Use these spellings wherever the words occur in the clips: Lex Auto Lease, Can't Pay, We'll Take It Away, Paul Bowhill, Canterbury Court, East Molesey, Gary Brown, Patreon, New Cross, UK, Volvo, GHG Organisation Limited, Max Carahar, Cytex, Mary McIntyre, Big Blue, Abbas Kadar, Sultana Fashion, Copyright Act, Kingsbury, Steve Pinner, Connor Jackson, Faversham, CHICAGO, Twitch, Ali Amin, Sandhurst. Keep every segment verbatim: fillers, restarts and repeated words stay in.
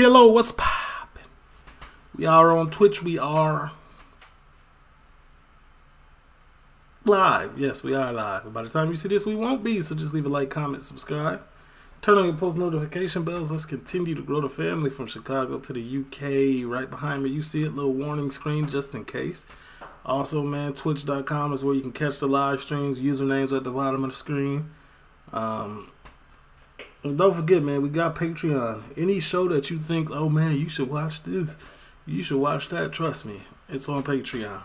T L O, what's poppin'? We are on Twitch. We are live. Yes, we are live. By the time you see this, we won't be. So just leave a like, comment, subscribe. Turn on your post notification bells. Let's continue to grow the family from Chicago to the U K. Right behind me, you see it. Little warning screen just in case. Also, man, twitch dot com is where you can catch the live streams. Usernames at the bottom of the screen. Um, and don't forget, man, we got Patreon. Any show that you think, oh, man, you should watch this, you should watch that, trust me, it's on Patreon.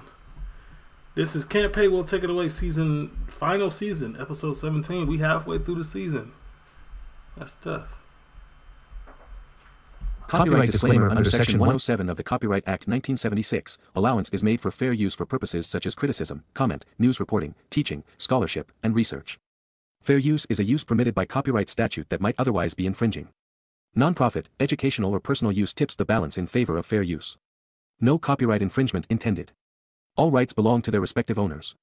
This is Can't Pay, We'll Take It Away, season, final season, episode seventeen. We halfway through the season. That's tough. Copyright disclaimer under Section one oh seven of the Copyright Act nineteen seventy-six, allowance is made for fair use for purposes such as criticism, comment, news reporting, teaching, scholarship, and research. Fair use is a use permitted by copyright statute that might otherwise be infringing. Nonprofit, educational or personal use tips the balance in favor of fair use. No copyright infringement intended. All rights belong to their respective owners.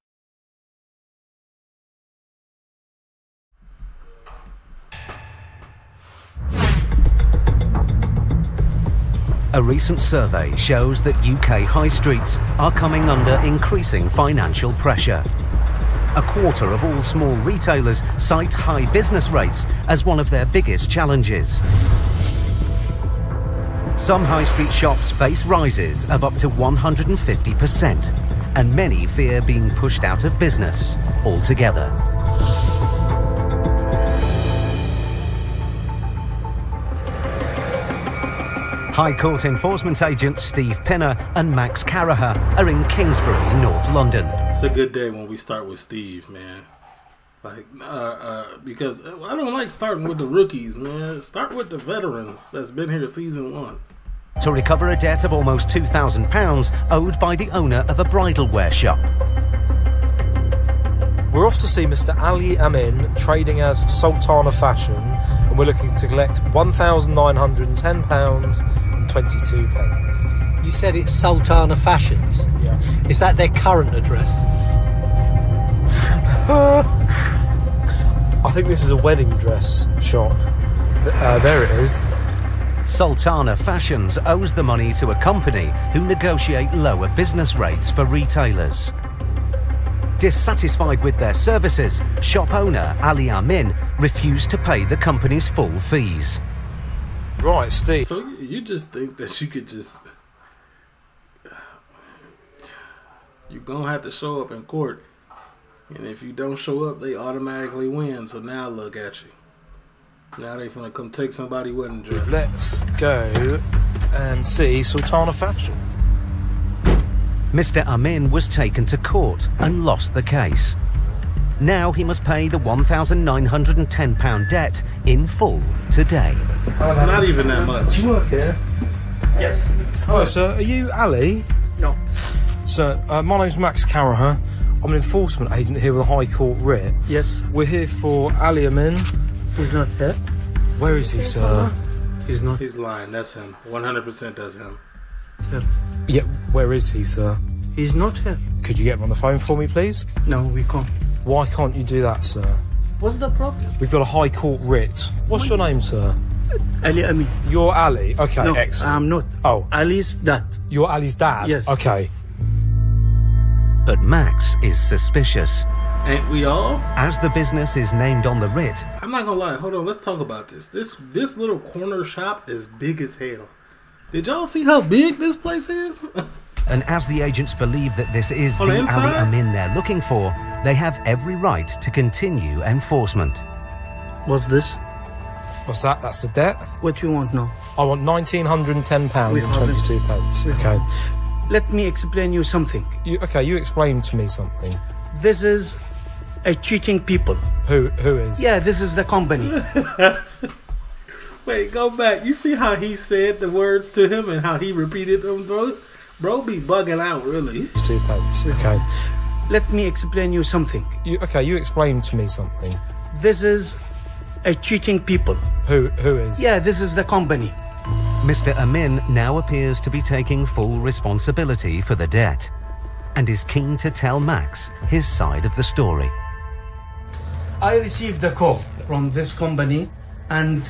A recent survey shows that U K high streets are coming under increasing financial pressure. A quarter of all small retailers cite high business rates as one of their biggest challenges. Some high street shops face rises of up to one hundred fifty percent, and many fear being pushed out of business altogether. High Court enforcement agents Steve Pinner and Max Carahar are in Kingsbury, North London. It's a good day when we start with Steve, man. Like, uh, uh, because I don't like starting with the rookies, man. Start with the veterans that's been here season one. To recover a debt of almost two thousand pounds owed by the owner of a bridal wear shop. We're off to see Mister Ali Amin, trading as Sultana Fashion, and we're looking to collect one thousand nine hundred ten pounds and twenty-two pence. You said it's Sultana Fashions? Yeah. Is that their current address? I think this is a wedding dress shop. Uh, there it is. Sultana Fashions owes the money to a company who negotiate lower business rates for retailers. Dissatisfied with their services, shop owner Ali Amin refused to pay the company's full fees. Right, Steve. So you just think that you could just... You're going to have to show up in court. And if you don't show up, they automatically win. So now look at you. Now they finna come take somebody wedding dress. Let's go and see Sultana Fashion. Mister Amin was taken to court and lost the case. Now he must pay the one thousand nine hundred ten pounds debt in full today. It's not even that much. Do you work here? Yes. Hello, sir. Are you Ali? No. Sir, uh, my name's Max Carahar. I'm an enforcement agent here with the High Court writ. Yes. We're here for Ali Amin. He's not here. Where is he, sir? He's not. He's lying. That's him. one hundred percent that's him. Yeah. Yeah, where is he, sir? He's not here. Could you get him on the phone for me, please? No, we can't. Why can't you do that, sir? What's the problem? We've got a High Court writ. What's your name, sir? Ali Amin. You're Ali? Okay, no, excellent. I'm not. Oh. Ali's dad. You're Ali's dad? Yes. Okay. But Max is suspicious. Ain't we all? As the business is named on the writ. I'm not gonna lie, hold on, let's talk about this. This, this little corner shop is big as hell. Did y'all see how big this place is? And as the agents believe that this is the Ali Amin they're looking for, they have every right to continue enforcement. What's this? What's that? That's a debt? What do you want now? I want one thousand nine hundred ten pounds and twenty-two pence. Okay. Let me explain you something. You, okay, you explain to me something. This is a cheating people. Who, who is? Yeah, this is the company. Wait, go back. You see how he said the words to him and how he repeated them, bro? Bro be bugging out, really. It's two pence. Okay. Let me explain you something. You, okay, you explain to me something. This is a cheating people. Who, who is? Yeah, this is the company. Mister Amin now appears to be taking full responsibility for the debt and is keen to tell Max his side of the story. I received a call from this company and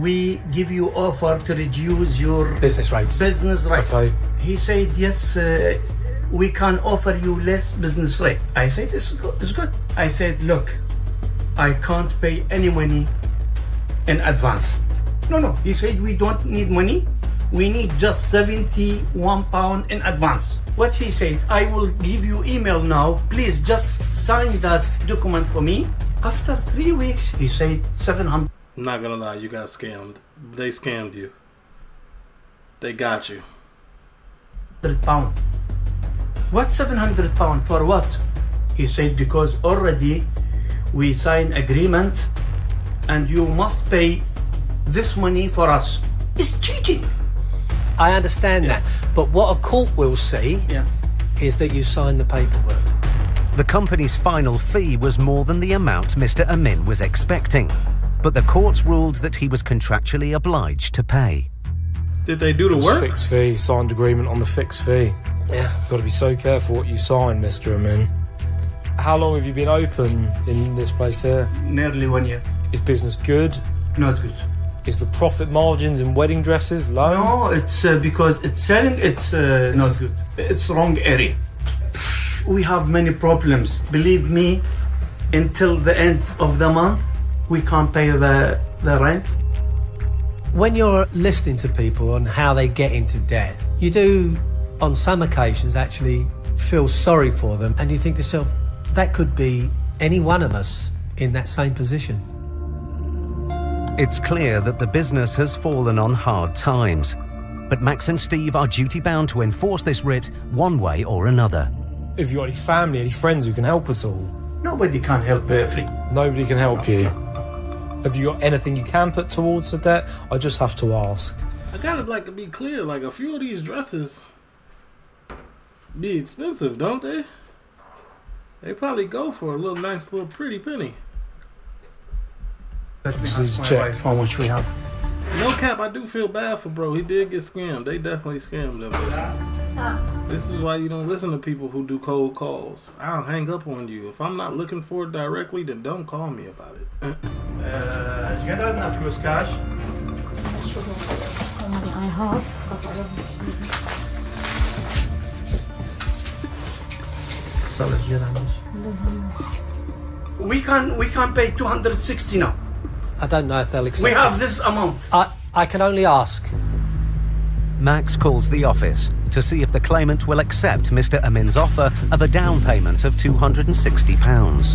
we give you offer to reduce your business rights. Business rights. Okay. He said, yes, uh, we can offer you less business rate. I said, this is good. It's good. I said, look, I can't pay any money in advance. No, no. He said, we don't need money. We need just seventy-one pounds in advance. What he said, I will give you email now. Please just sign this document for me. After three weeks, he said seven hundred. I'm not gonna lie, you got scammed. They scammed you. They got you. Pound. What seven hundred pounds for what? He said, because already we signed agreement and you must pay this money for us. It's cheating. I understand yeah. that, but what a court will see yeah. is that you sign the paperwork. The company's final fee was more than the amount Mister Amin was expecting, but the courts ruled that he was contractually obliged to pay. Did they do the work? Fixed fee, signed agreement on the fixed fee. Yeah. Got to be so careful what you sign, Mister Amin. How long have you been open in this place here? Nearly one year. Is business good? Not good. Is the profit margins in wedding dresses low? No, it's uh, because it's selling, it's, uh, it's not good. It's wrong area. We have many problems. Believe me, until the end of the month, we can't pay the, the rent. When you're listening to people on how they get into debt, you do, on some occasions, actually feel sorry for them. And you think to yourself, that could be any one of us in that same position. It's clear that the business has fallen on hard times, but Max and Steve are duty-bound to enforce this writ one way or another. If you've got any family, any friends who can help us all? Nobody can help perfectly. Nobody can help you. Have you got anything you can put towards the debt? I just have to ask. I gotta like be clear, like a few of these dresses be expensive, don't they? They probably go for a little nice little pretty penny. Let me ask my wife how much we have. No cap, I do feel bad for bro. He did get scammed. They definitely scammed him. This is why you don't listen to people who do cold calls. I'll hang up on you. If I'm not looking for it directly, then don't call me about it. uh, you got enough cash? I have. We can we can pay two hundred sixty now. I don't know if they'll accept. We have it. This amount. I, I can only ask. Max calls the office to see if the claimant will accept Mister Amin's offer of a down payment of two hundred sixty pounds.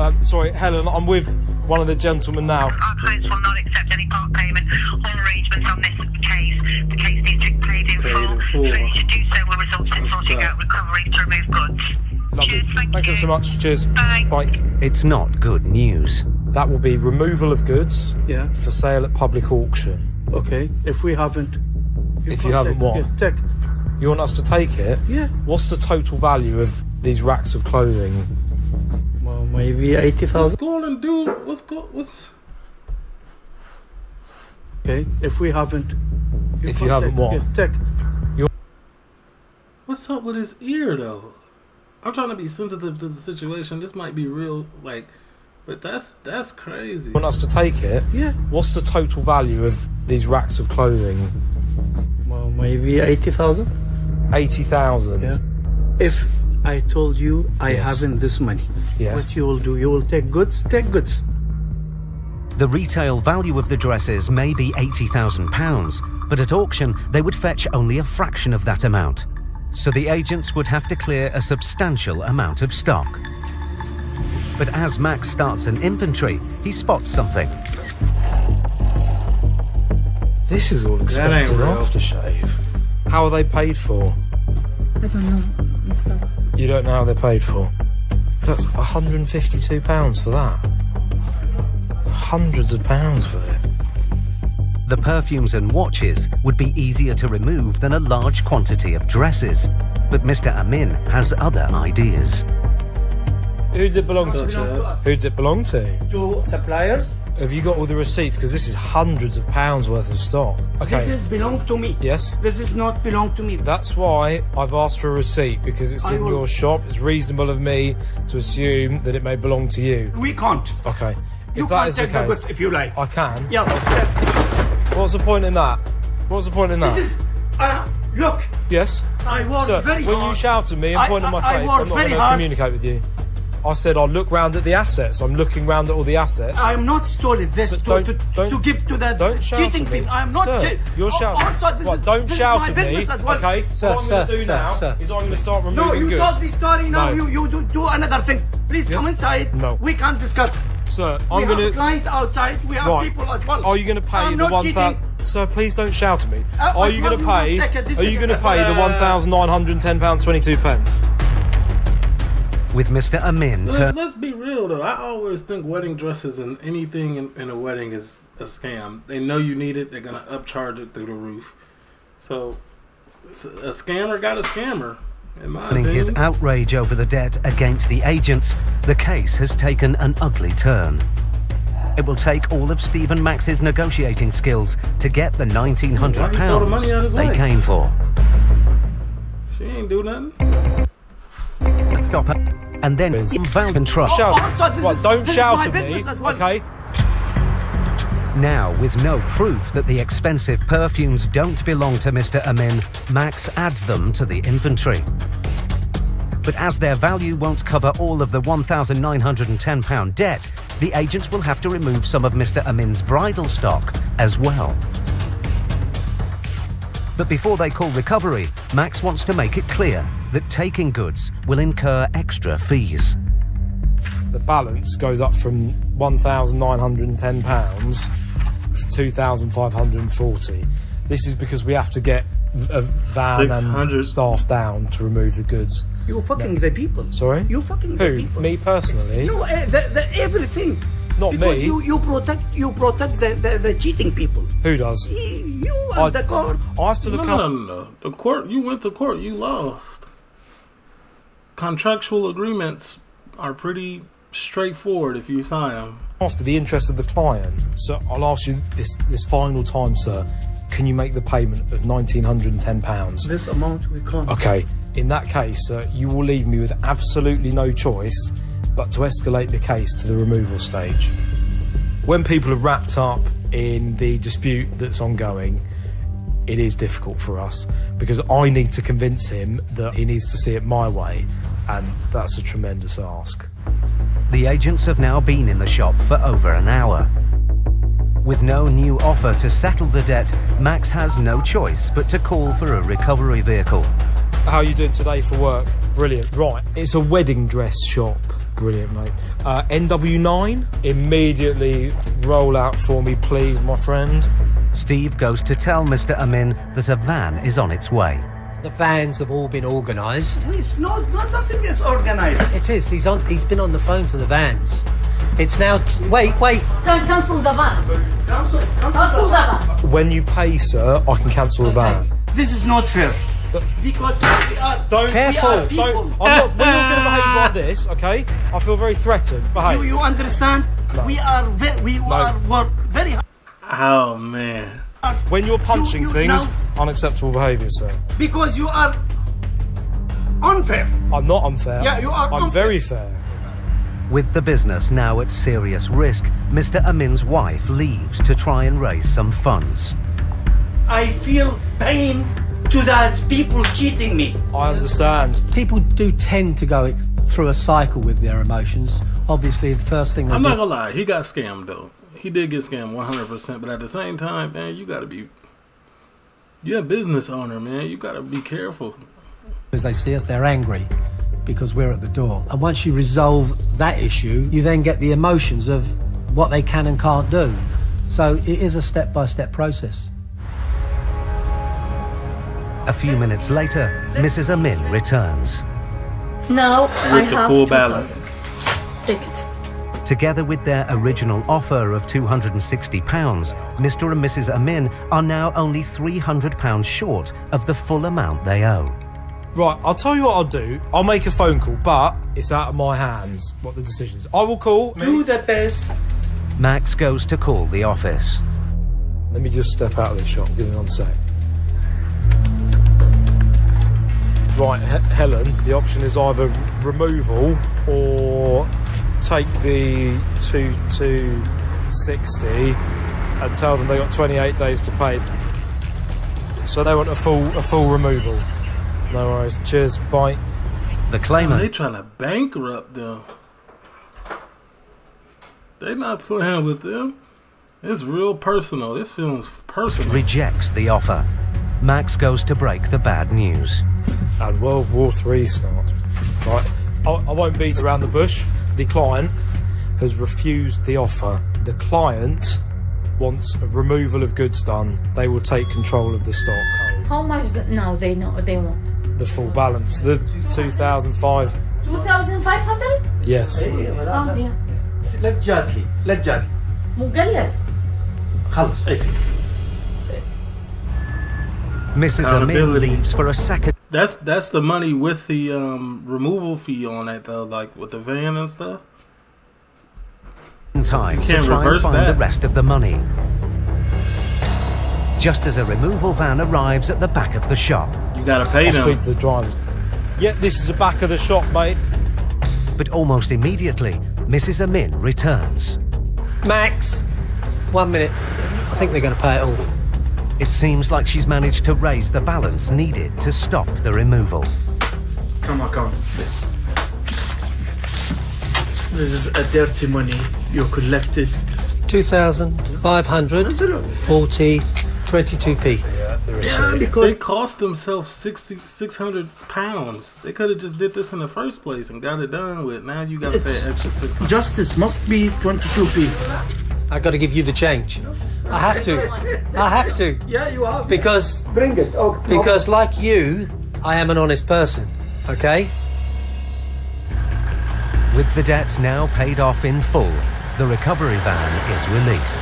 Um, sorry, Helen, I'm with one of the gentlemen now. Our clients will not accept any part payment or arrangements on this case. The case needs to be paid in paid full. Failure to do so will result in sorting that. out recovery to remove goods. Lovely. Cheers, thank Thanks you. so much. Cheers. Bye. Bye. It's not good news. That will be removal of goods yeah. for sale at public auction. Okay, if we haven't... You if you haven't take, what? Take. You want us to take it? Yeah. What's the total value of these racks of clothing? Well, maybe eighty thousand. What's going on, dude? What's going What's... Okay, if we haven't... You if you haven't what? Take. You're... What's up with his ear, though? I'm trying to be sensitive to the situation. This might be real, like... But that's that's crazy. You want us to take it? Yeah. What's the total value of these racks of clothing? Well, maybe eighty thousand. Eighty thousand. Yeah. If I told you I yes. haven't this money, yes. what you will do? You will take goods. Take goods. The retail value of the dresses may be eighty thousand pounds, but at auction they would fetch only a fraction of that amount. So the agents would have to clear a substantial amount of stock. But as Max starts an inventory, he spots something. This is all expensive aftershave. How are they paid for? I don't know, mister. You don't know how they're paid for? That's one hundred and fifty-two pounds for that. Hundreds of pounds for this. The perfumes and watches would be easier to remove than a large quantity of dresses. But Mister Amin has other ideas. Who does it belong to? Who does it belong to? To suppliers. Have you got all the receipts? Because this is hundreds of pounds worth of stock. Okay. This is belong to me. Yes. This is not belong to me. That's why I've asked for a receipt, because it's I in will... your shop. It's reasonable of me to assume that it may belong to you. We can't. Okay. You if that is the case, if you like. I can. Yeah. What's the point in that? What's the point in that? This is. Uh, look. Yes. I worked Sir, very when hard. When you shout at me and point I, at my face, I'm not going to communicate with you. I said I'll look round at the assets. I'm looking round at all the assets. I'm not stolen this so don't, to, to, don't, to give to the don't cheating people. I'm not cheating. You're shouting. Also, this right, is, don't this shout is my at me. As well. Okay, sir, what I'm going to do sir, now sir. is I'm going to start removing goods. No, you don't be starting now. No. You, you do, do another thing. Please yes. come inside. No. We can't discuss. Sir, I'm going to... We have clients outside. We have right. people as well. Are you going to pay I'm the one thousand... Sir, please don't shout at me. Uh, are you going to pay... Are you going to pay the one thousand nine hundred and ten pounds twenty-two pence? With Mister Amin. Let, let's be real though. I always think wedding dresses and anything in, in a wedding is a scam. They know you need it. They're gonna upcharge it through the roof. So a scammer got a scammer. In my opinion. His outrage over the debt against the agents, the case has taken an ugly turn. It will take all of Steve and Max's negotiating skills to get the nineteen hundred pounds they way? came for. She ain't do nothing. Stop her. And then inbound and trust. Oh, oh, well, don't is, shout at me, well. okay? Now, with no proof that the expensive perfumes don't belong to Mister Amin, Max adds them to the inventory. But as their value won't cover all of the one thousand nine hundred and ten pound debt, the agents will have to remove some of Mister Amin's bridal stock as well. But before they call recovery, Max wants to make it clear that taking goods will incur extra fees. The balance goes up from one thousand nine hundred and ten pounds to two thousand five hundred and forty pounds. This is because we have to get a van and staff down to remove the goods. You're fucking no. the people. Sorry? You're fucking Who? the people. Me personally? No, uh, the, the everything. It's not because me. You, you protect, you protect the, the, the cheating people. Who does? You and I, the court. I have to look no, up. No, no, no. The court, you went to court, you lost. Contractual agreements are pretty straightforward if you sign them. After the interest of the client, so I'll ask you this this final time, sir. Can you make the payment of nineteen hundred and ten pounds? This amount we can't. Okay. In that case, sir, you will leave me with absolutely no choice but to escalate the case to the removal stage. When people are wrapped up in the dispute that's ongoing, it is difficult for us because I need to convince him that he needs to see it my way. And that's a tremendous ask. The agents have now been in the shop for over an hour. With no new offer to settle the debt, Max has no choice but to call for a recovery vehicle. How are you doing today for work? Brilliant. Right, it's a wedding dress shop. Brilliant, mate. Uh, N W nine, immediately roll out for me, please, my friend. Steve goes to tell Mister Amin that a van is on its way. The vans have all been organised. It's not, not nothing is organised. It is. He's on. He's been on the phone to the vans. It's now. Wait, wait. Can cancel the van. Cancel, cancel, cancel the van. When you pay, sir, I can cancel the van. This is not fair. But because we are, don't careful. We are don't. I'm not, we're not going to behave like this, okay? I feel very threatened. Behave. Do you understand? No. We are. Ve we no. are work very hard. Oh man! When you're punching you, you, things, now, unacceptable behaviour, sir. Because you are unfair. I'm not unfair. Yeah, you are. I'm unfair. very fair. With the business now at serious risk, Mister Amin's wife leaves to try and raise some funds. I feel pain to those people cheating me. I understand. People do tend to go through a cycle with their emotions. Obviously, the first thing they I'm do not gonna lie, he got scammed though. He did get scammed one hundred percent, but at the same time, man, you gotta be, you're a business owner, man. You gotta be careful. As they see us, they're angry because we're at the door. And once you resolve that issue, you then get the emotions of what they can and can't do. So it is a step-by-step process. A few minutes later, Missus Amin returns. Now I have the full balance. Take it. Together with their original offer of two hundred and sixty pounds, Mister and Missus Amin are now only three hundred pounds short of the full amount they owe. Right, I'll tell you what I'll do. I'll make a phone call, but it's out of my hands what the decision is. I will call. Do the best. Max goes to call the office. Let me just step out of this shop. Give me one sec. Right, Helen, the option is either removal or take the two two sixty and tell them they got twenty-eight days to pay. So they want a full a full removal. No worries. Cheers. Bye. The claimant. They trying to bankrupt them. They not playing with them. It's real personal. This feels personal. Rejects the offer. Max goes to break the bad news. And World War Three starts. Right. I, I won't beat around the bush. The client has refused the offer. The client wants a removal of goods done. They will take control of the stock. How much? The, no, they know they want the full balance. The two thousand five. Two thousand five hundred. Yes. Oh, yeah. Let gently. Let gently. مقلل. خلص. Missus Amin leaves for a second. That's that's the money with the um, removal fee on it though, like with the van and stuff. Time to try and find the rest of the money. Just as a removal van arrives at the back of the shop, you gotta pay them. Speak to the drivers. Yeah, this is the back of the shop, mate. But almost immediately, Missus Amin returns. Max, one minute. I think they're gonna pay it all. It seems like she's managed to raise the balance needed to stop the removal. Come on, come on, please. This is a dirty money you collected. two thousand five hundred forty, twenty-two p. Yeah, because they cost themselves six hundred pounds. They could have just did this in the first place and got it done with. Now you got to pay an extra six hundred. Justice must be twenty-two p. I got to give you the change. I have to. I have to. Yeah, you are. Because bring it. Oh, because oh. Like you, I am an honest person. Okay? With the debt now paid off in full, the recovery van is released.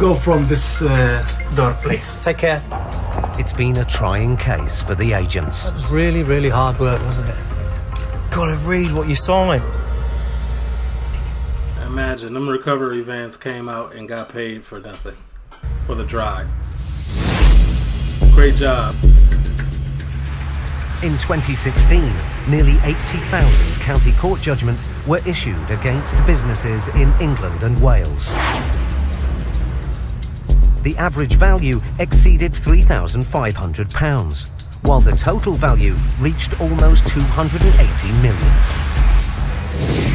Go from this uh, door, please. Take care. It's been a trying case for the agents. That was really, really hard work, wasn't it? Gotta read what you signed. Imagine them recovery vans came out and got paid for nothing for the drive. Great job. In twenty sixteen, nearly eighty thousand county court judgments were issued against businesses in England and Wales. The average value exceeded three thousand five hundred pounds, while the total value reached almost two hundred eighty million pounds.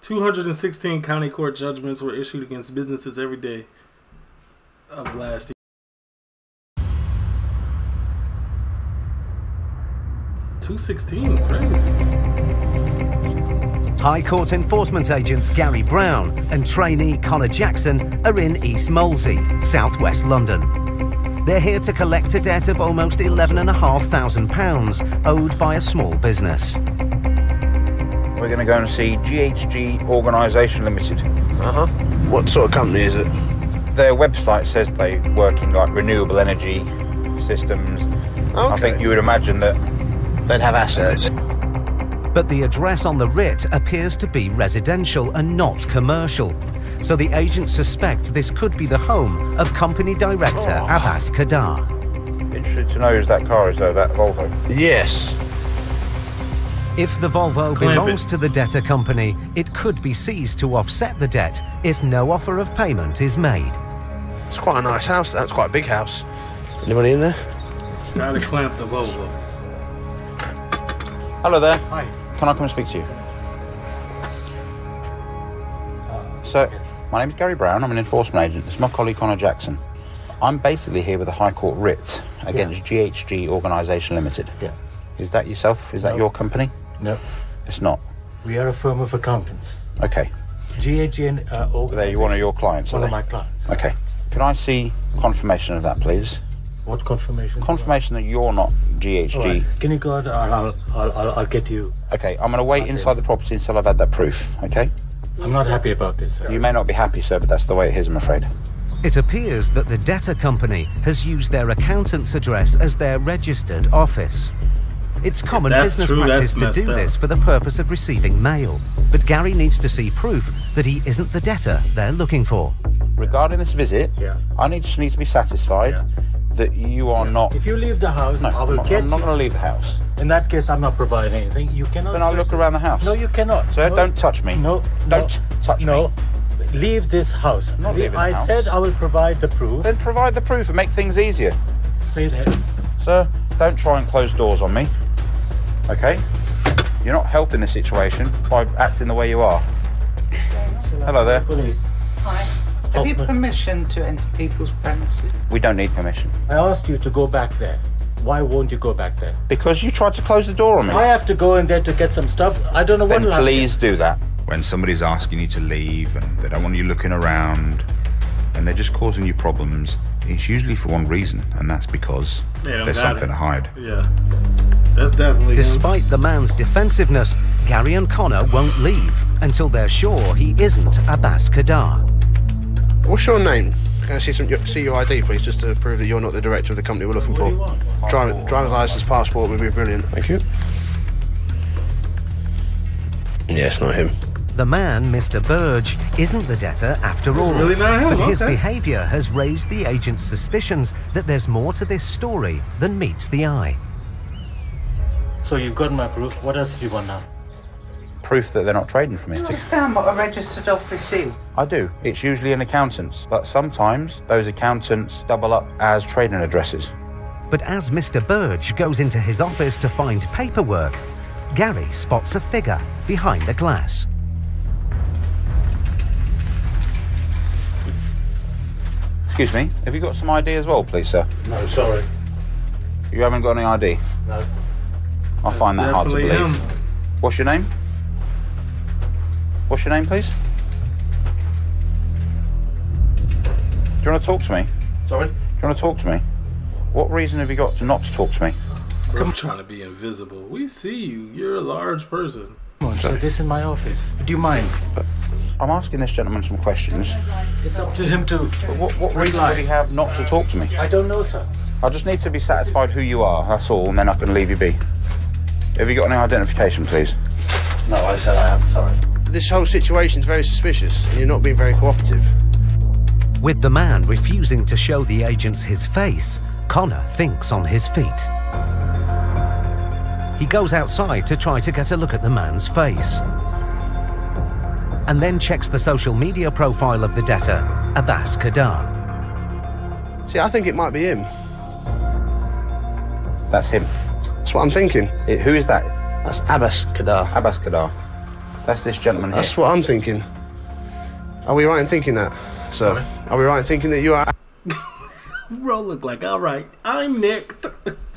two hundred sixteen county court judgments were issued against businesses every day of last year. two sixteen, crazy. High Court enforcement agents Gary Brown and trainee Connor Jackson are in East Molesey, southwest London. They're here to collect a debt of almost eleven thousand five hundred pounds owed by a small business. We're going to go and see G H G Organisation Limited. Uh-huh. What sort of company is it? Their website says they work in, like, renewable energy systems. Okay. I think you would imagine that they'd have assets. But the address on the writ appears to be residential and not commercial. So the agents suspect this could be the home of company director oh. Abbas Kadar. Interested to know who's that car is, though, that Volvo. Yes. If the Volvo belongs to the debtor company, it could be seized to offset the debt if no offer of payment is made. It's quite a nice house. That's quite a big house. Anybody in there? Gotta clamp the Volvo. Hello there. Hi. Can I come and speak to you? So, my name is Gary Brown. I'm an enforcement agent. It's my colleague Connor Jackson. I'm basically here with a High Court writ against yeah. G H G Organisation Limited. Yeah. Is that yourself? Is that no. your company? No. It's not? We are a firm of accountants. OK. G H G uh, Organisation. They're you, one of your clients, one are they? One of my clients. OK. Can I see confirmation of that, please? What confirmation? Confirmation that you're not G H G. Right. Can you go out? I'll, I'll, I'll, I'll get you. OK, I'm going to wait inside the property until I've had that proof, OK? I'm not happy about this, sir. You may not be happy, sir, but that's the way it is, I'm afraid. It appears that the debtor company has used their accountant's address as their registered office. It's common business true, practice to do up. this for the purpose of receiving mail, but Gary needs to see proof that he isn't the debtor they're looking for. regarding this visit, yeah. I need, just need to be satisfied yeah. that you are yeah. not... If you leave the house, no, I will I'm not, get I'm not going to leave the house. In that case, I'm not providing anything. You cannot... Then I'll look around the house. No, you cannot. Sir, no, don't touch me. No. Don't no, touch no. me. No. Leave this house. I'm not leaving the house. I said I will provide the proof. Then provide the proof and make things easier. Stay there. Sir, don't try and close doors on me. Okay? You're not helping the situation by acting the way you are. Hello there. Police. Hi. Have you permission to enter people's premises? We don't need permission. I asked you to go back there. Why won't you go back there? Because you tried to close the door on me. I have to go in there to get some stuff. I don't know what... Then please do that. When somebody's asking you to leave and they don't want you looking around and they're just causing you problems, it's usually for one reason, and that's because yeah, there's something it. to hide. Yeah. That's definitely Despite him. the man's defensiveness, Gary and Connor won't leave until they're sure he isn't Abbas Kadar. What's your name? Can I see some see your I D, please, just to prove that you're not the director of the company we're looking what for? Driving driver's license, passport would be brilliant. Thank you. Yes, yeah, not him. The man, Mister Burge, isn't the debtor after all, really but okay. his behaviour has raised the agent's suspicions that there's more to this story than meets the eye. So you've got my proof. What else do you want now? Proof that they're not trading for me. Do you understand what a registered office is? I do. It's usually an accountant's, but sometimes those accountants double up as trading addresses. But as Mister Burge goes into his office to find paperwork, Gary spots a figure behind the glass. Excuse me, have you got some I D as well, please, sir? No, sorry. You haven't got any I D? No. I find that hard to believe. Him. What's your name? What's your name, please? Do you want to talk to me? Sorry? Do you want to talk to me? What reason have you got to not talk to me? Bro, I'm trying to be invisible. We see you. You're a large person. Come on, so this is my office. Do you mind? Uh, I'm asking this gentleman some questions. It's up to him to... What, what reason would he have not to talk to me? I don't know, sir. I just need to be satisfied who you are, that's all, and then I can leave you be. Have you got any identification, please? No, I said I am, sorry. This whole situation's very suspicious, and you're not being very cooperative. With the man refusing to show the agents his face, Connor thinks on his feet. He goes outside to try to get a look at the man's face, and then checks the social media profile of the debtor, Abbas Kadar. See, I think it might be him. That's him. That's what I'm thinking. It, who is that? That's Abbas Kadar. Abbas Kadar. That's this gentleman That's here. That's what I'm thinking. Are we right in thinking that, sir? Sorry? Are we right in thinking that you are... Roll look like, all right, I'm nicked.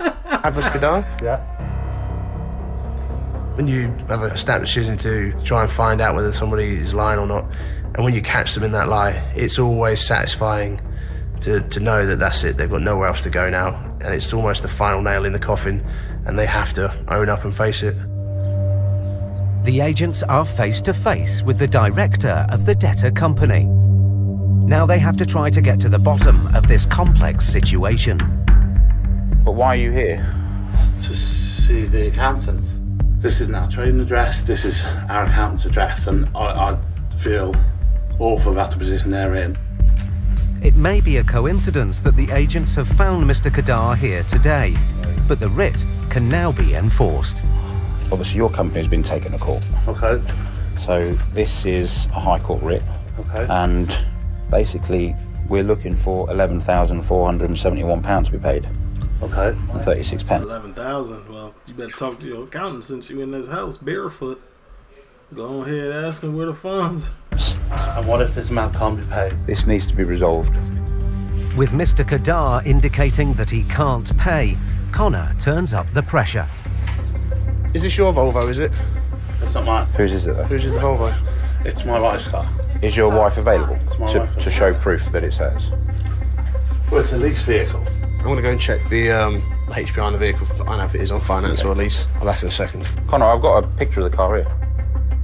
Abbas Kadar? Yeah. When you have a snap decision to try and find out whether somebody is lying or not, and when you catch them in that lie, it's always satisfying to, to know that that's it. They've got nowhere else to go now, and it's almost the final nail in the coffin, and they have to own up and face it. The agents are face to face with the director of the debtor company. Now they have to try to get to the bottom of this complex situation. But why are you here? To see the accountants. This isn't our trading address, this is our accountant's address, and I, I feel awful about the position they're in. It may be a coincidence that the agents have found Mister Kadar here today, but the writ can now be enforced. Obviously your company's been taken to court. Okay. So this is a High Court writ. Okay. And basically we're looking for eleven thousand four hundred and seventy-one pounds to be paid. Okay. And thirty-six pence. eleven thousand. Well, you better talk to your accountant since you're in this house barefoot. Go ahead, ask him where the funds. And what if this amount can't be paid? This needs to be resolved. With Mister Kadar indicating that he can't pay, Connor turns up the pressure. Is this your Volvo, is it? It's not mine. Whose is it, though? Whose is the Volvo? It's my wife's car. Is your wife available to, wife to show proof that it's hers? Well, it's a lease vehicle. I'm going to go and check the um, H P I on the vehicle. I don't know if it is on finance okay. or lease. I'll be back in a second. Connor, I've got a picture of the car here.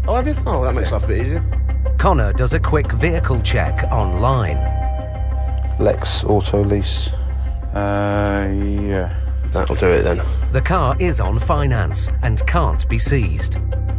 Oh, have you? Oh, that makes yeah. life a bit easier. Connor does a quick vehicle check online. Lex Auto Lease. Uh, yeah. That'll do it then. The car is on finance and can't be seized.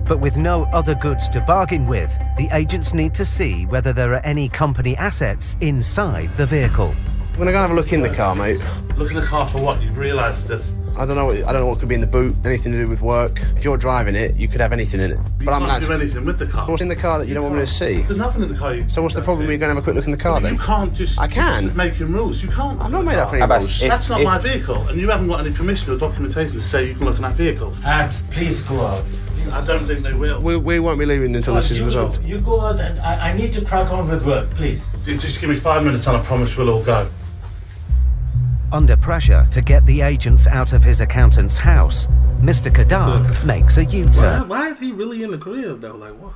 But with no other goods to bargain with, the agents need to see whether there are any company assets inside the vehicle. We're gonna go and have a look in the car, mate. Look in the car for what? You've realised this. I don't know. What, I don't know what could be in the boot. Anything to do with work. If you're driving it, you could have anything in it. You but I'm not do anything with the car. What's in the car that you don't want me to see? There's nothing in the car. You so what's the problem? You're going to have a quick look in the car, well, then. You can't just. I can. Just making rules. You can't. I've not made up any Abbas, rules. If, That's not if, my vehicle, and you haven't got any permission or documentation to say you can look in that vehicle. Abbas, please go out. I don't think they will. We, we won't be leaving until no, this is resolved. You go out. And I, I need to crack on with work, please. Just give me five minutes, and I promise we'll all go. Under pressure to get the agents out of his accountant's house, Mister Kadar so, makes a U-turn. Why, why is he really in the crib though? Like what?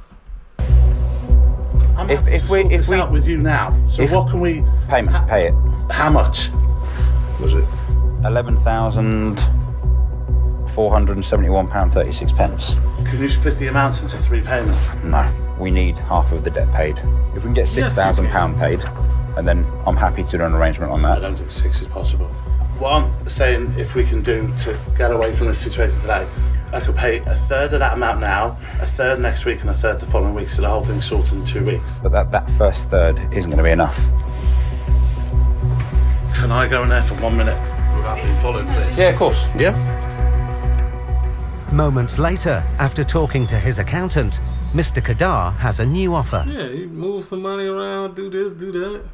I'm if if we if we out with you now, so what can we payment? Pay it. How much was it? Eleven thousand four hundred and seventy-one pound thirty-six pence. Can you split the amount into three payments? No, we need half of the debt paid. If we can get six thousand yes, pound paid. And then I'm happy to do an arrangement on that. I don't think six is possible. What I'm saying, if we can do to get away from this situation today, I could pay a third of that amount now, a third next week, and a third the following week, so the whole thing's sorted in two weeks. But that, that first third isn't going to be enough. Can I go in there for one minute without being followed, please? Yeah, of course. Yeah. Moments later, after talking to his accountant, Mister Kadar has a new offer. Yeah, he moves some money around, do this, do that.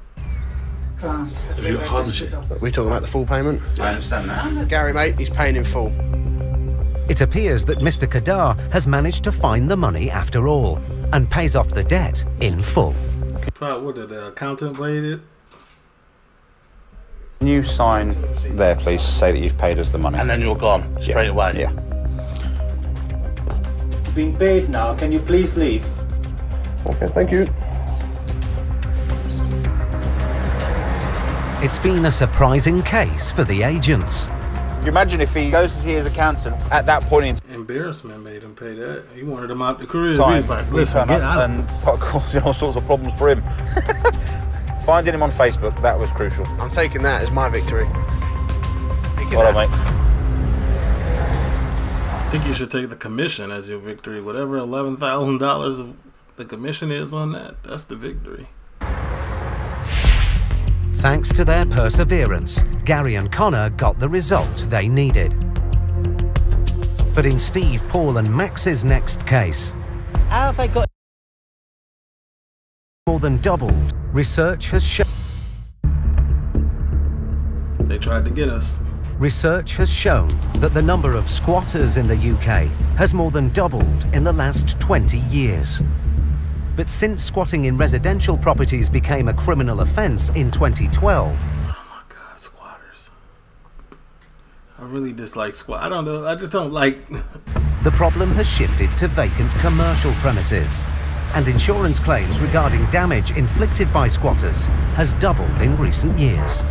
We're talking about the full payment? I understand that. Gary, mate, he's paying in full. It appears that Mister Kadar has managed to find the money after all and pays off the debt in full. Probably what did the accountant played it? Can you sign there, please, to say that you've paid us the money? And then you're gone straight yeah. away. Yeah. Been paid now. Can you please leave? Okay, thank you. It's been a surprising case for the agents. Can you imagine if he goes to see his accountant at that point in time? Embarrassment made him pay that. He wanted him out the career. Time. He was like, listen, get out. And start causing all sorts of problems for him. Finding him on Facebook, that was crucial. I'm taking that as my victory. Well done, mate. I think you should take the commission as your victory. Whatever eleven thousand dollars the commission is on that, that's the victory. Thanks to their perseverance, Gary and Connor got the result they needed. But in Steve, Paul and Max's next case, how have I got more than doubled? Research has shown they tried to get us. Research has shown that the number of squatters in the U K has more than doubled in the last twenty years. But since squatting in residential properties became a criminal offence in twenty twelve... Oh my God, squatters. I really dislike squat. I don't know, I just don't like... The problem has shifted to vacant commercial premises, and insurance claims regarding damage inflicted by squatters has doubled in recent years.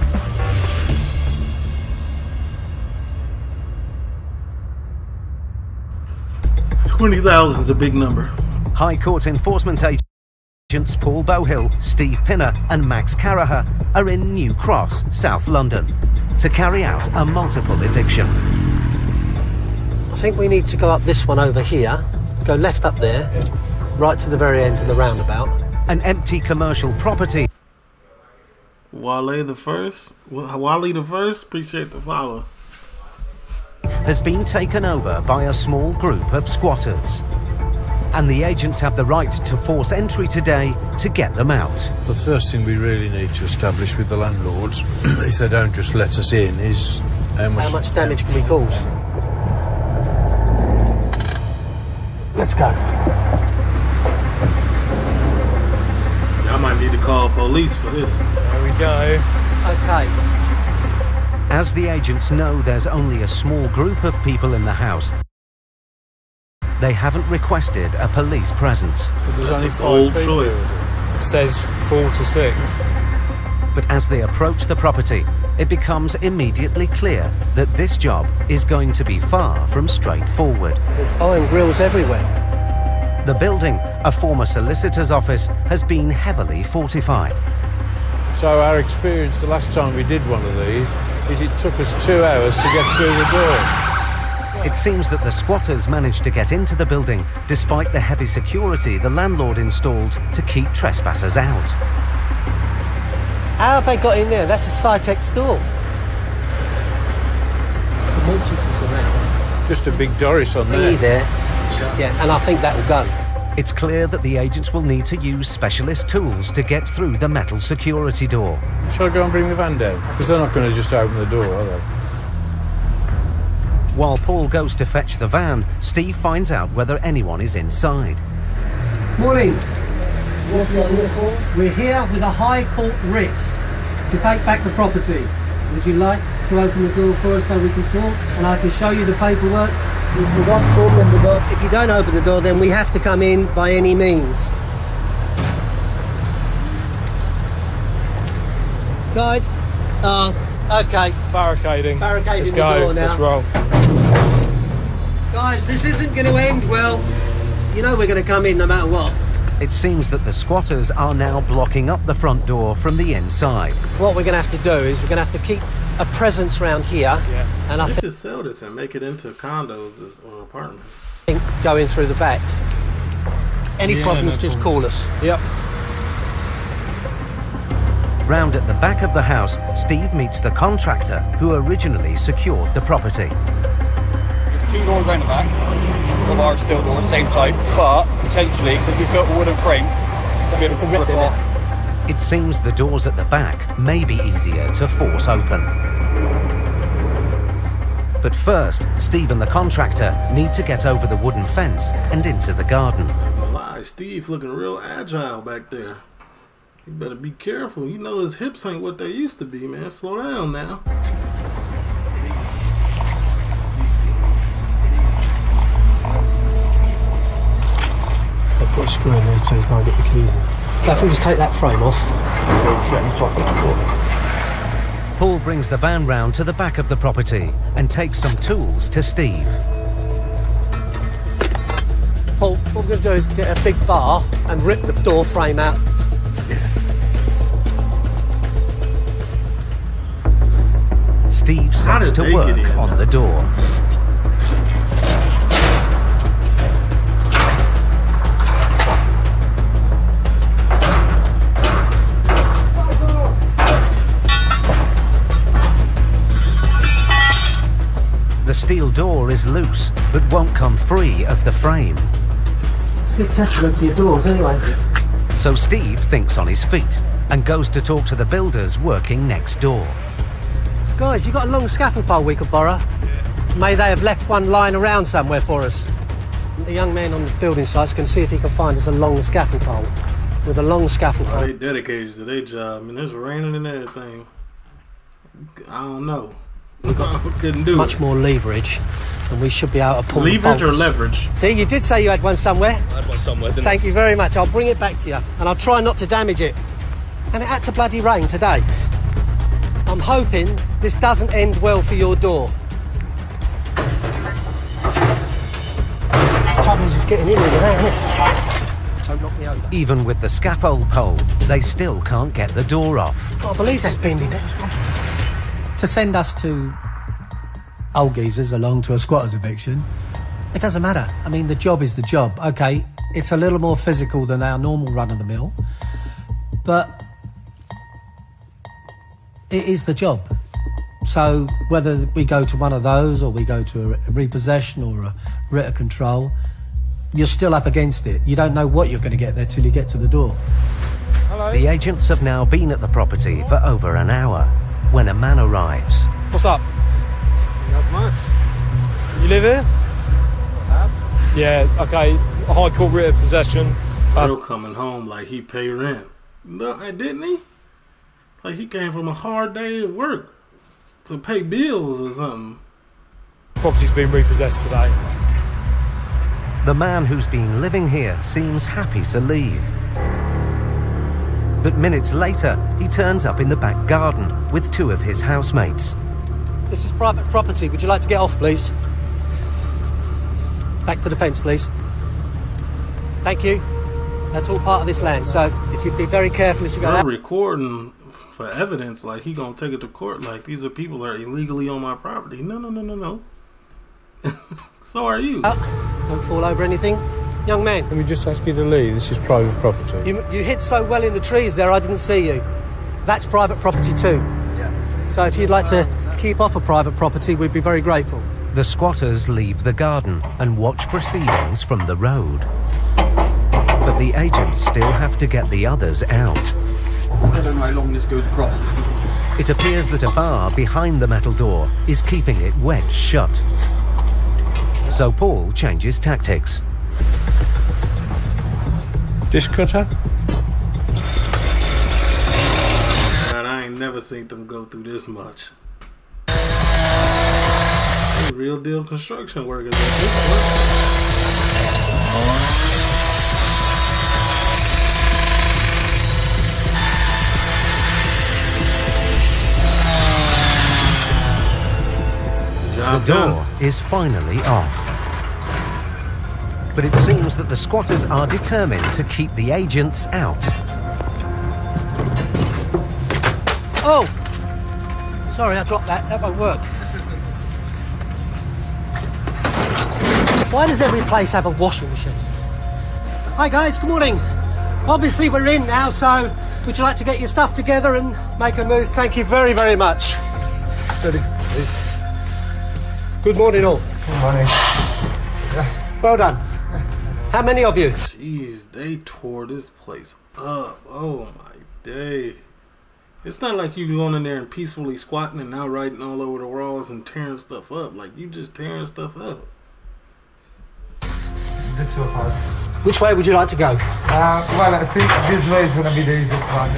twenty thousand is a big number. High Court enforcement agents Paul Bowhill, Steve Pinner and Max Carahar are in New Cross, South London, to carry out a multiple eviction. I think we need to go up this one over here, go left up there, right to the very end of the roundabout. An empty commercial property. Wale the First, Wale the First, appreciate the follow. Has been taken over by a small group of squatters. And the agents have the right to force entry today to get them out. The first thing we really need to establish with the landlords, if they don't just let us in, is how much, how much damage can we cause? Let's go. I might need to call police for this. There we go. Okay. As the agents know there's only a small group of people in the house, they haven't requested a police presence. That's a bold choice. It says four to six. But as they approach the property, it becomes immediately clear that this job is going to be far from straightforward. There's iron grills everywhere. The building, a former solicitor's office, has been heavily fortified. So our experience the last time we did one of these is it took us two hours to get through the door. It seems that the squatters managed to get into the building despite the heavy security the landlord installed to keep trespassers out. How have they got in there? That's a Cytex door. The mortise is around. Just a big Doris on there. There. Yeah, and I think that will go. It's clear that the agents will need to use specialist tools to get through the metal security door. Shall I go and bring the van down? Because they're not going to just open the door, are they? While Paul goes to fetch the van, Steve finds out whether anyone is inside. Morning. We're here with a High Court writ to take back the property. Would you like to open the door for us so we can talk and I can show you the paperwork? If you don't open the door, if you don't open the door, then we have to come in by any means. Guys, uh, okay. Barricading. Barricading the door now. Let's roll. Guys, this isn't going to end well. You know we're going to come in no matter what. It seems that the squatters are now blocking up the front door from the inside. What we're going to have to do is we're going to have to keep a presence round here. Yeah. And I think we should sell this and make it into condos or apartments. Going through the back. Any yeah, problems, no just problem. Call us. Yep. Round at the back of the house, Steve meets the contractor who originally secured the property. Two doors round the back, the large steel door, same type, but potentially, because we've got a wooden frame, we'll be able to rip it off. It seems the doors at the back may be easier to force open. But first, Steve and the contractor need to get over the wooden fence and into the garden. Why, Steve looking real agile back there. You better be careful. You know his hips ain't what they used to be, man. Slow down now. Got a screw in there so you can't get the key in. So if we just take that frame off. Paul brings the van round to the back of the property and takes some tools to Steve. Paul, what we're going to do is get a big bar and rip the door frame out. Yeah. Steve sets to work on the door. The steel door is loose, but won't come free of the frame. Good testament to your doors, anyway. So Steve thinks on his feet and goes to talk to the builders working next door. Guys, you got a long scaffold pole we could borrow? Yeah. May they have left one lying around somewhere for us. The young man on the building site's can see if he can find us a long scaffold pole. With a long scaffold pole. Well, they dedicated to their job. I mean, it's raining and everything. I don't know. Couldn't do much it. More leverage, and we should be able to pull leverage or leverage. See, you did say you had one somewhere. I had one somewhere, didn't Thank I? You very much. I'll bring it back to you, and I'll try not to damage it. And it had to bloody rain today. I'm hoping this doesn't end well for your door. The trouble is just getting in with it, ain't it? Don't knock me over. Even with the scaffold pole, they still can't get the door off. I can't believe that's been in it. To send us to old geezers along to a squatter's eviction, it doesn't matter. I mean, the job is the job. Okay, it's a little more physical than our normal run-of-the-mill, but it is the job. So whether we go to one of those or we go to a repossession or a writ of control, you're still up against it. You don't know what you're going to get there till you get to the door. Hello. The agents have now been at the property for over an hour. When a man arrives. What's up? Not much. You live here? Yeah, okay. A high court writ of possession. Girl coming home like he paid rent. No, didn't he? Like he came from a hard day at work to pay bills or something. Property's been repossessed today. The man who's been living here seems happy to leave. But minutes later, he turns up in the back garden with two of his housemates. This is private property. Would you like to get off, please? Back to the fence, please. Thank you. That's all part of this land, so if you'd be very careful as you go out. They're recording for evidence like he gonna take it to court like these are people that are illegally on my property. No, no, no, no, no. So are you. Oh, don't fall over anything. Young man. Let me just ask you to leave. This is private property. You, you hid so well in the trees there, I didn't see you. That's private property too. Yeah. So if you'd like to keep off a private property, we'd be very grateful. The squatters leave the garden and watch proceedings from the road. But the agents still have to get the others out. I don't know how long this goes across. It appears that a bar behind the metal door is keeping it wedged shut. So Paul changes tactics. Dish cutter? Man, I ain't never seen them go through this much. They're real deal construction workers. The door is finally off. But it seems that the squatters are determined to keep the agents out. Oh! Sorry, I dropped that. That won't work. Why does every place have a washing machine? Hi guys, good morning. Obviously we're in now, so would you like to get your stuff together and make a move? Thank you very, very much. Good morning all. Good morning. Well done. How many of you? Jeez, they tore this place up. Oh my day. It's not like you going in there and peacefully squatting and now writing all over the walls and tearing stuff up. Like you just tearing stuff up. This is your house. Which way would you like to go? Uh, well, I think this way is going to be the easiest one.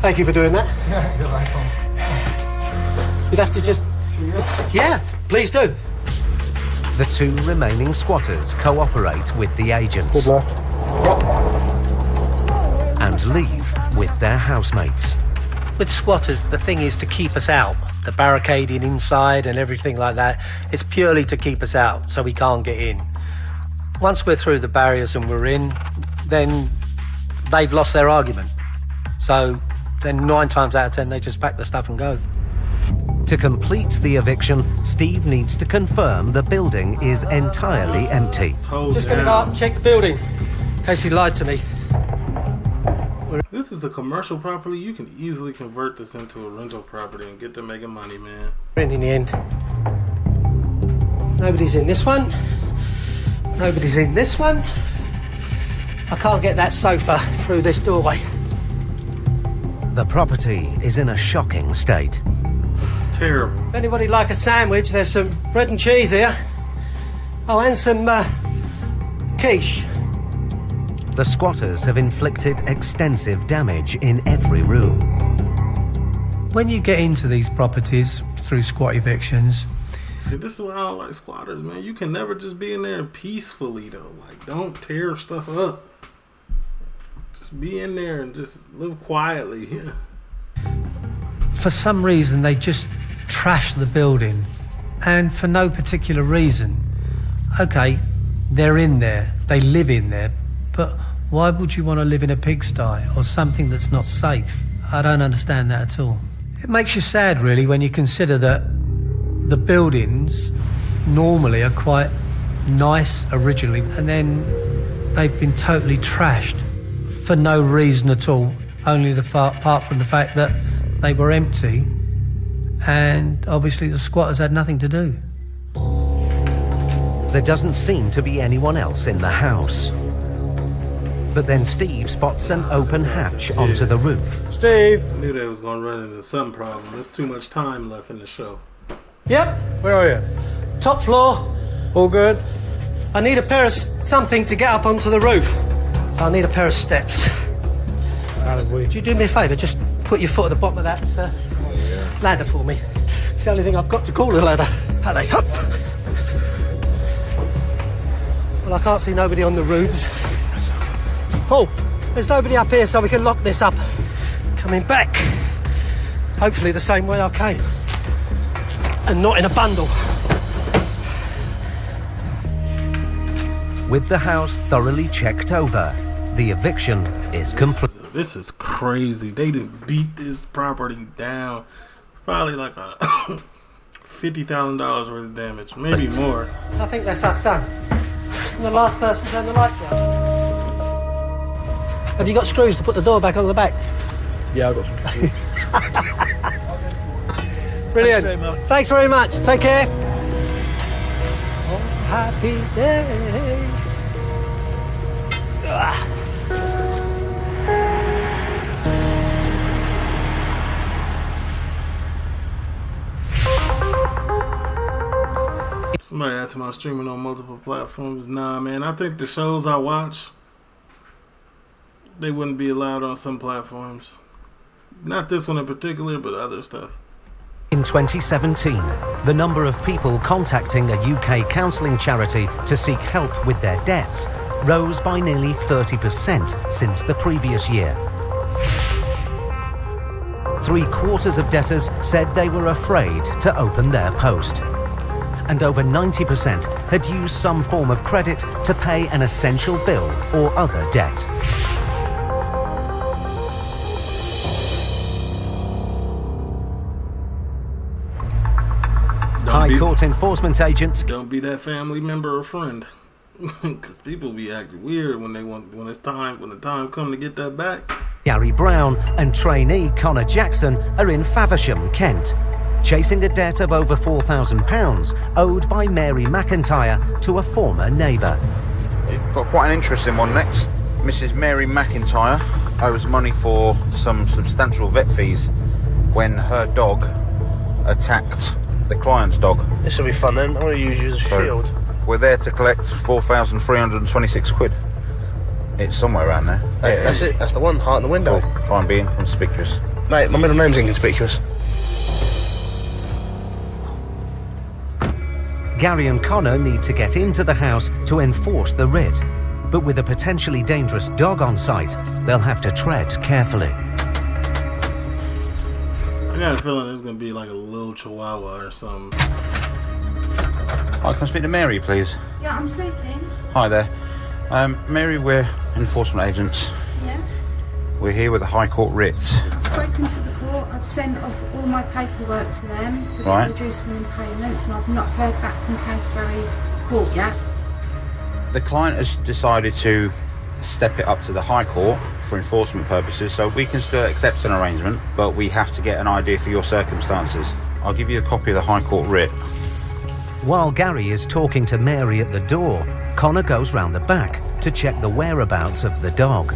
Thank you for doing that. Yeah, you're welcome. You'd have to just... Yeah, please do. The two remaining squatters cooperate with the agents. Good luck. And leave with their housemates. With squatters, the thing is to keep us out. The barricading inside and everything like that, it's purely to keep us out so we can't get in. Once we're through the barriers and we're in, then they've lost their argument. So then nine times out of ten, they just pack the stuff and go. To complete the eviction, Steve needs to confirm the building is entirely empty. Just gonna go up and check the building, in case he lied to me. This is a commercial property. You can easily convert this into a rental property and get to making money, man. In the end. Nobody's in this one. Nobody's in this one. I can't get that sofa through this doorway. The property is in a shocking state. Terrible. If anybody like a sandwich, there's some bread and cheese here. Oh, and some uh, quiche. The squatters have inflicted extensive damage in every room. When you get into these properties through squat evictions... See, this is why I don't like squatters, man. You can never just be in there peacefully, though. Like, don't tear stuff up. Just be in there and just live quietly. Yeah. For some reason, they just... trash the building, and for no particular reason. Okay, they're in there, they live in there, but why would you want to live in a pigsty or something that's not safe? I don't understand that at all. It makes you sad, really, when you consider that the buildings normally are quite nice originally, and then they've been totally trashed for no reason at all, only the far, apart from the fact that they were empty. And obviously the squatters had nothing to do. There doesn't seem to be anyone else in the house. But then Steve spots an open hatch onto the roof. Steve! I knew they was going to run into some problem. There's too much time left in the show. Yep. Where are you? Top floor. All good? I need a pair of something to get up onto the roof. So I need a pair of steps. Would you do me a favour? Just put your foot at the bottom of that, sir. Ladder for me. It's the only thing I've got to call a ladder. Hello, hup. Well, I can't see nobody on the roofs. Oh, there's nobody up here, so we can lock this up. Coming back. Hopefully the same way I came. And not in a bundle. With the house thoroughly checked over, the eviction is complete. This is crazy. They didn't beat this property down. Probably like a fifty thousand dollars worth of damage, maybe more. I think that's us done. I'm the last person to turn the lights out. Have you got screws to put the door back on the back? Yeah, I've got some screws. Brilliant. Thanks very much. Thanks very much. Take care. Oh, happy day. Ah. Somebody asked him, I'm streaming on multiple platforms. Nah, man, I think the shows I watch, they wouldn't be allowed on some platforms. Not this one in particular, but other stuff. In twenty seventeen, the number of people contacting a U K counselling charity to seek help with their debts rose by nearly thirty percent since the previous year. Three quarters of debtors said they were afraid to open their post. And over ninety percent had used some form of credit to pay an essential bill or other debt. High Court enforcement agents... Don't be that family member or friend. Because people be acting weird when they want, when it's time, when the time comes to get that back. Gary Brown and trainee Connor Jackson are in Faversham, Kent, chasing a debt of over four thousand pounds owed by Mary McIntyre to a former neighbour. Got quite an interesting one next. Missus Mary McIntyre owes money for some substantial vet fees when her dog attacked the client's dog. This will be fun then. I'm going to use you as a so shield. We're there to collect four thousand three hundred twenty-six quid. It's somewhere around there. That, yeah, that's it. That's the one. Heart in the window. Cool. Try and be inconspicuous. Mate, my middle name's inconspicuous. Gary and Connor need to get into the house to enforce the writ, but with a potentially dangerous dog on site, they'll have to tread carefully. I got a feeling there's going to be like a little chihuahua or something. I can speak to Mary, please. Yeah, I'm sleeping. Hi there. Um, Mary, we're enforcement agents. Yeah? We're here with the High Court writ. I've spoken to the court. I've sent off all my paperwork to them to right. reduce my payments, and I've not heard back from Canterbury Court yet. The client has decided to step it up to the High Court for enforcement purposes, so we can still accept an arrangement, but we have to get an idea for your circumstances. I'll give you a copy of the High Court writ. While Gary is talking to Mary at the door, Connor goes round the back to check the whereabouts of the dog.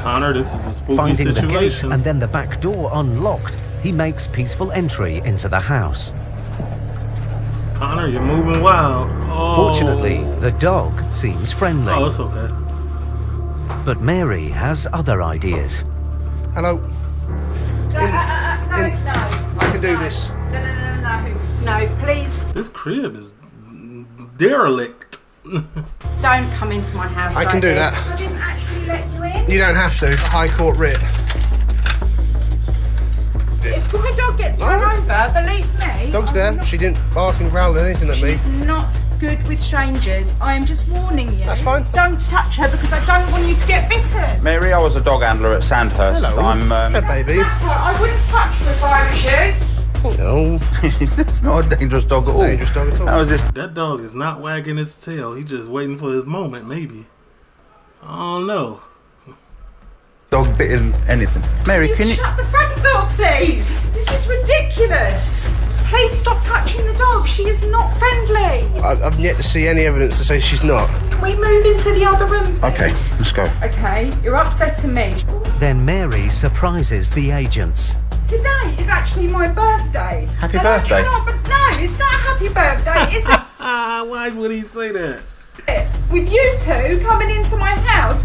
Connor, this is a spooky Finding situation. The gate and then the back door unlocked, he makes peaceful entry into the house. Connor, you're moving wild. Oh. Fortunately, the dog seems friendly. Oh, it's okay. But Mary has other ideas. Hello. In, no, no, in, no. I can do no. this. No, no, no, no, no. No, please. This crib is derelict. Don't come into my house. I can like do this. that. I didn't actually let you in. You don't have to, the High Court writ. If my dog gets run over, believe me... Dog's there. She didn't bark and growl or anything at me. She's not good with strangers. I am just warning you. That's fine. Don't touch her because I don't want you to get bitten. Mary, I was a dog handler at Sandhurst. Hello. I'm, um... Hey, baby. That's what I wouldn't touch her if I was you. Oh, no. That's not a dangerous dog at all. Dangerous dog at all. That, was just... that dog is not wagging its tail. He's just waiting for his moment, maybe. I don't know. Dog bitten anything. Mary, can you... Shut the front door, please! This is ridiculous! Please stop touching the dog, she is not friendly! I've yet to see any evidence to say she's not. Can we move into the other room, please? Okay, let's go. Okay, you're upsetting me. Then Mary surprises the agents. Today is actually my birthday. Happy and birthday? I cannot, but no, it's not a happy birthday, is it? Why would he say that? With you two coming into my house...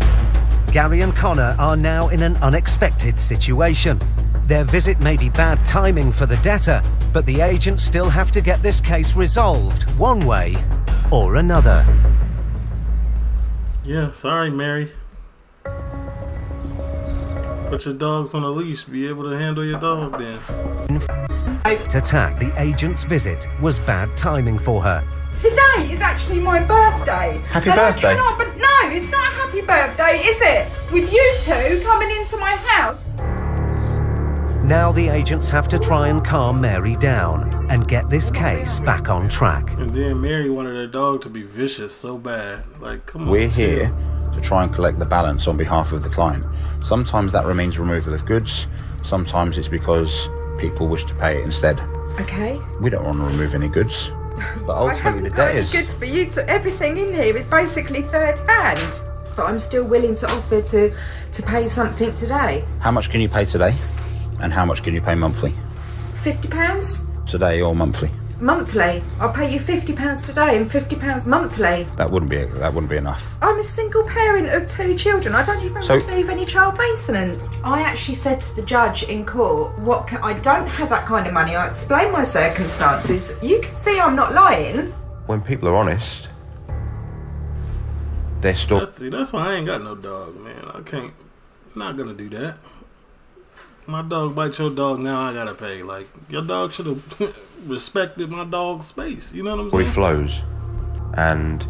Gary and Connor are now in an unexpected situation. Their visit may be bad timing for the debtor, but the agents still have to get this case resolved one way or another. Yeah, sorry, Mary. Put your dogs on a leash. Be able to handle your dog then. Attack. The agent's visit was bad timing for her. Today is actually my birthday. Happy and birthday. I cannot, but no, it's not a happy birthday, is it? With you two coming into my house. Now the agents have to try and calm Mary down and get this case back on track. And then Mary wanted her dog to be vicious so bad. Like, come on. We're here to try and collect the balance on behalf of the client. Sometimes that means removal of goods. Sometimes it's because people wish to pay it instead. Okay. We don't want to remove any goods. But ultimately the day is... I haven't got any goods for you. So everything in here is basically third hand. But I'm still willing to offer to, to pay something today. How much can you pay today? And how much can you pay monthly? fifty pounds? Today or monthly? Monthly. I'll pay you fifty pounds today and fifty pounds monthly. That wouldn't be that wouldn't be enough. I'm a single parent of two children. I don't even so, receive any child maintenance. I actually said to the judge in court, "What? Can, I don't have that kind of money. I explain my circumstances. You can see I'm not lying." When people are honest, they're still... See, that's why I ain't got no dog, man. I can't... I'm not gonna do that. My dog bites your dog, now I gotta pay. Like, your dog should have respected my dog's space. You know what I'm saying? It flows. And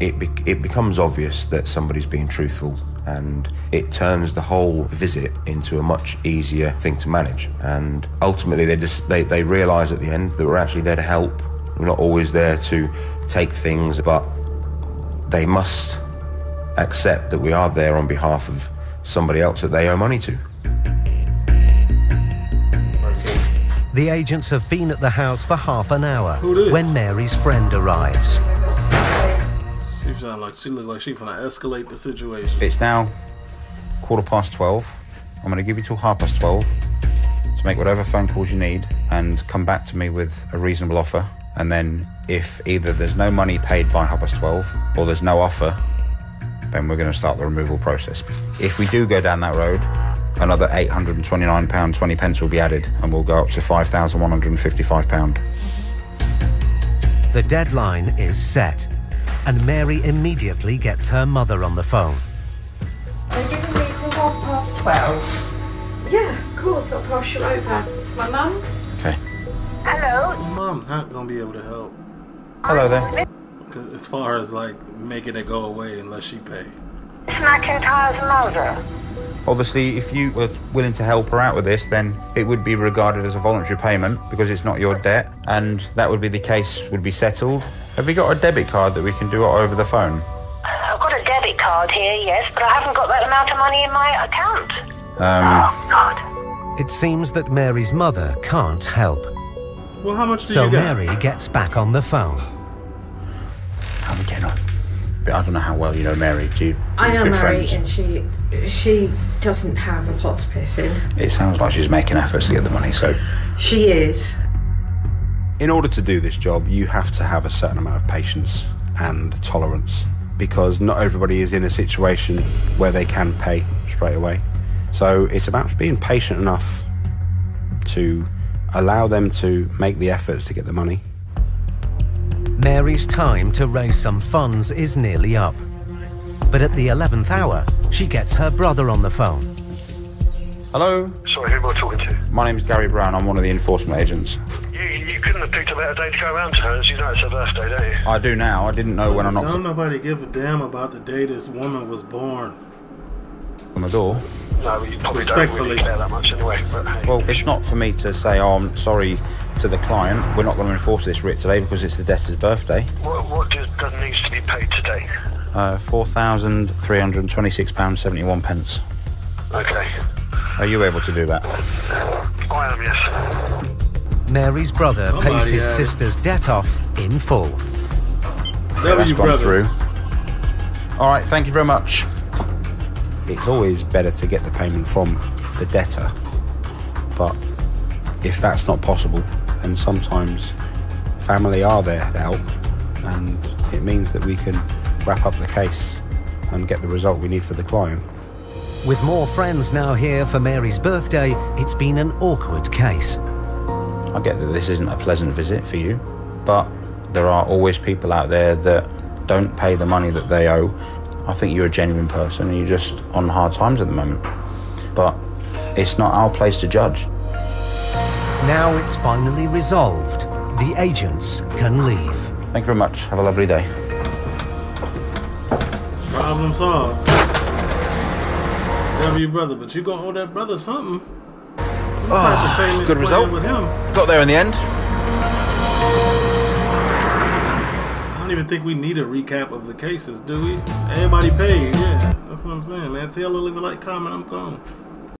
it, be it becomes obvious that somebody's being truthful. And it turns the whole visit into a much easier thing to manage. And ultimately, they, just, they, they realise at the end that we're actually there to help. We're not always there to take things, but they must accept that we are there on behalf of somebody else that they owe money to. The agents have been at the house for half an hour when Mary's friend arrives. She sound like she looked like she's gonna escalate the situation. It's now quarter past twelve. I'm gonna give you till half past twelve to make whatever phone calls you need and come back to me with a reasonable offer. And then if either there's no money paid by half past twelve or there's no offer, then we're gonna start the removal process. If we do go down that road, another eight hundred and twenty-nine pounds twenty will be added and we'll go up to five thousand one hundred and fifty-five pounds. The deadline is set and Mary immediately gets her mother on the phone. They're giving me till half past twelve. Yeah, of course, I'll pass you over. It's my mum. Okay. Hello. Mum, not going to be able to help. Hello there. As far as, like, making it go away unless she pay. It's McIntyre's mother. Obviously, if you were willing to help her out with this, then it would be regarded as a voluntary payment because it's not your debt, and that would be the case would be settled. Have you got a debit card that we can do it over the phone? I've got a debit card here, yes, but I haven't got that amount of money in my account. Um, oh, God. It seems that Mary's mother can't help. Well, how much do you get? So Mary gets back on the phone. How are we getting on? I don't know how well you know Mary. Do you? I know Mary, friends? And she she doesn't have a pot to piss in. It sounds like she's making efforts to get the money, so... She is. In order to do this job, you have to have a certain amount of patience and tolerance because not everybody is in a situation where they can pay straight away. So it's about being patient enough to allow them to make the efforts to get the money. Mary's time to raise some funds is nearly up. But at the eleventh hour, she gets her brother on the phone. Hello? Sorry, who am I talking to? My name's Gary Brown. I'm one of the enforcement agents. You, you couldn't have picked a better day to go around to her. You know it's her birthday, don't you? I do now. I didn't know well, when I knocked... Don't nobody give a damn about the day this woman was born. On the door? No, you probably don't really care that much anyway. But hey. Well, it's not for me to say, oh, I'm sorry to the client. We're not going to enforce this writ today because it's the debtor's birthday. What, what does, does needs to be paid today? Uh, four thousand three hundred and twenty-six pounds seventy-one. Okay. Are you able to do that? I am, yes. Mary's brother Somebody pays his uh, sister's debt off in full. Okay, that's gone through. All right, thank you very much. It's always better to get the payment from the debtor, but if that's not possible, then sometimes family are there to help, and it means that we can wrap up the case and get the result we need for the client. With more friends now here for Mary's birthday, it's been an awkward case. I get that this isn't a pleasant visit for you, but there are always people out there that don't pay the money that they owe. I think you're a genuine person and you're just on hard times at the moment. But it's not our place to judge. Now it's finally resolved. The agents can leave. Thank you very much. Have a lovely day. Problem solved. Love your brother, but you gonna owe that brother something. Oh, good result. Got there in the end. I don't even think we need a recap of the cases, do we? Everybody paid, yeah. That's what I'm saying, man. Tell a little bit, like, comment, I'm gone.